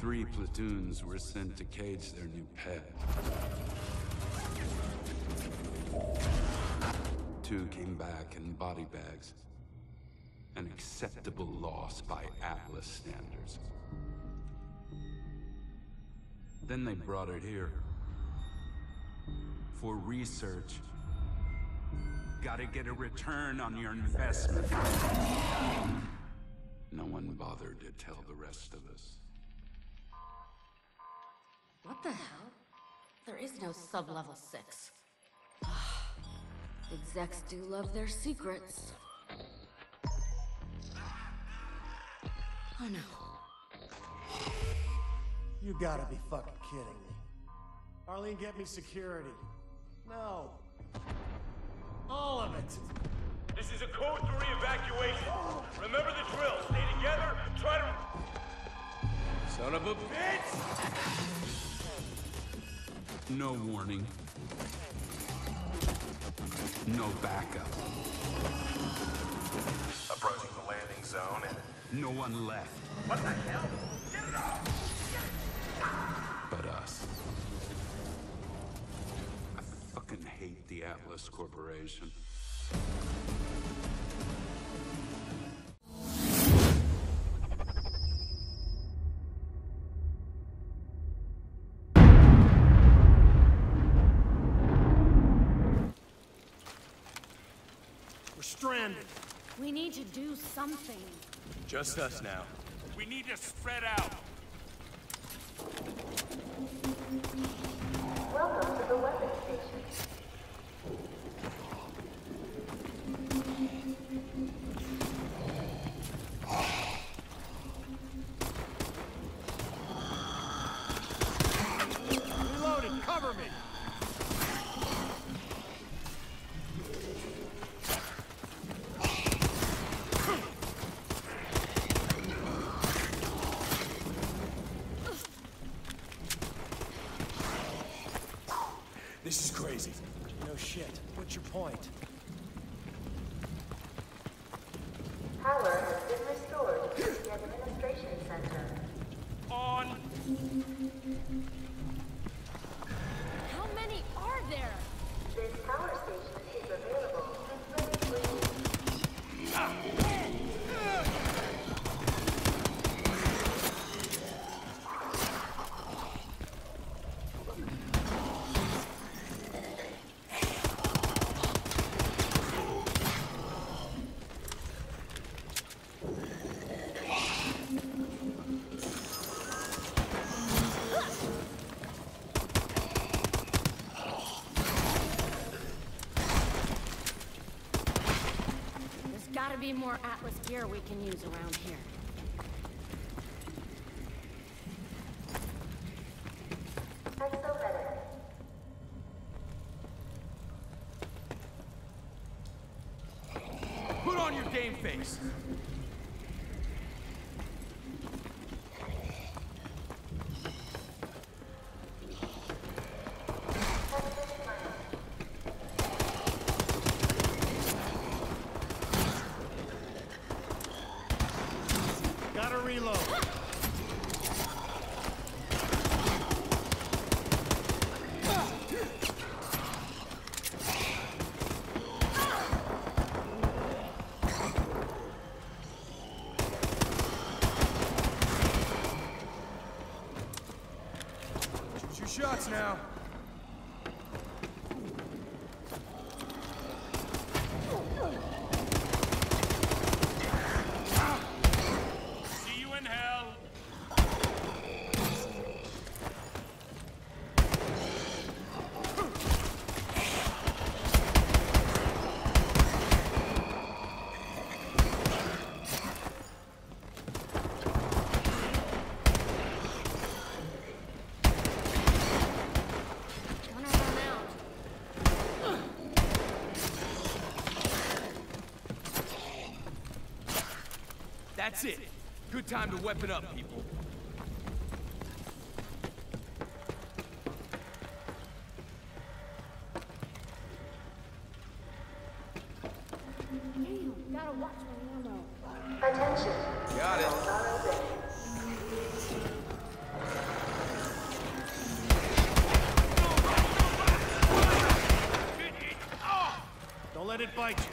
3 platoons were sent to cage their new pet. 2 came back in body bags. An acceptable loss by Atlas standards. Then they brought it here. For research. Gotta get a return on your investment. No one bothered to tell the rest of us. What the hell? There is no sub-level 6. Execs do love their secrets. Oh no. You gotta be fucking kidding me. Arlene, get me security. No. All of it. This is a code 3 evacuation. Remember the drill. Stay together. Try to... Son of a bitch! No warning. No backup. Approaching the landing zone and... No one left. What the hell? Get it off! Get it. But us. I fucking hate the Atlas Corporation. We're stranded. We need to do something. Just us now. We need to spread out. Welcome to the weapon station. Reloaded, cover me. This is crazy. No shit. What's your point? Power has been restored to the administration center. On! How many are there? This power station is available since There's more Atlas gear we can use around here. Put on your game face. Shots now. See you in hell. That's it. Good time to weapon up, people. You gotta watch my ammo. Attention. Got it. behind you.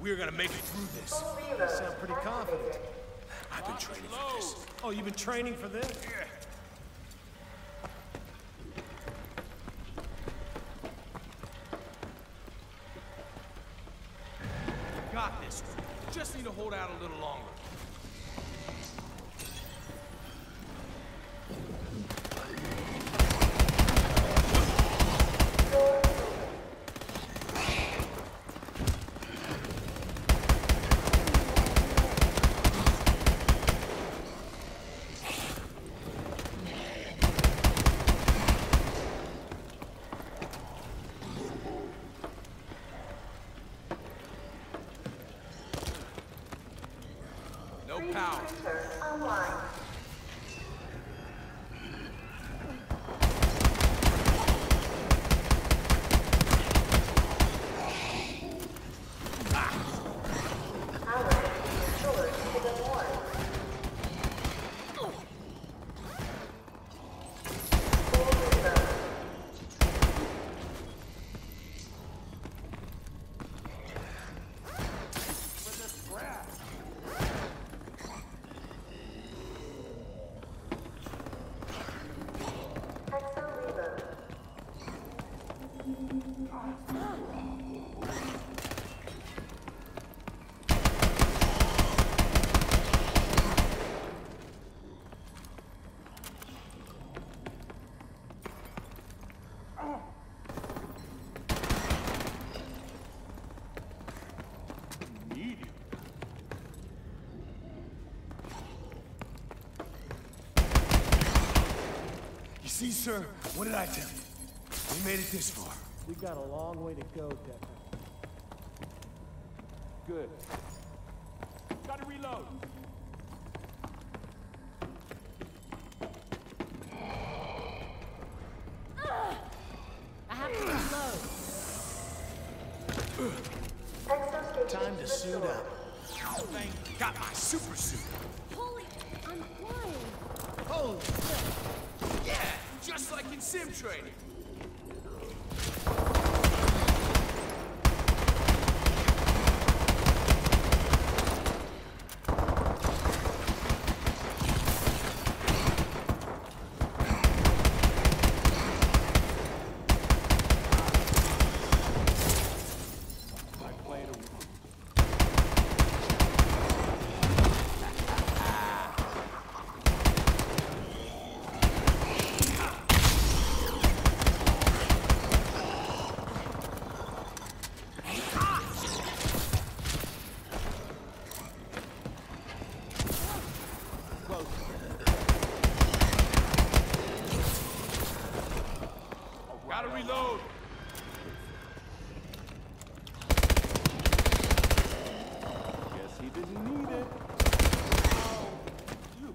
We're gonna make it through this. You sound pretty confident. I've been training for this. Oh, you've been training for this? Yeah. Got this one. Just need to hold out a little longer. See, sir, what did I tell you? We made it this far. We've got a long way to go, Decker. Good. Gotta reload. I have to reload. Time to suit up. Thank got my super suit. Holy, I'm flying. Holy shit. Yeah! Just like in sim training. Reload! Guess he didn't need it. Oh, you.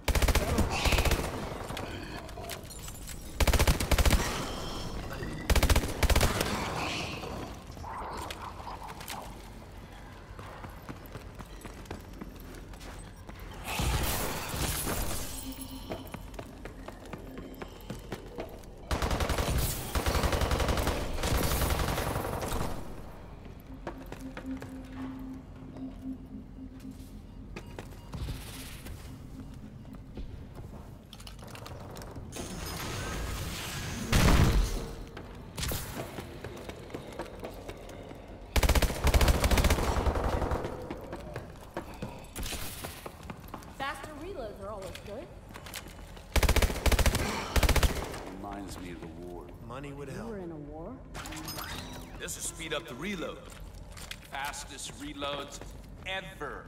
Reloads are always good. Reminds me of a war. Money would help. We're in a war. This will speed up the reload. Fastest reloads ever.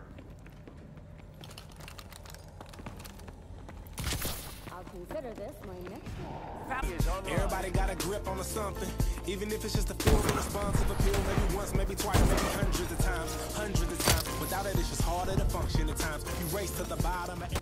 I'll consider this my next one. Everybody got a grip on something. Even if it's just a feel the response of a pill, maybe once, maybe twice, maybe hundreds of times. Without it, it's just harder to function at times. You race to the bottom.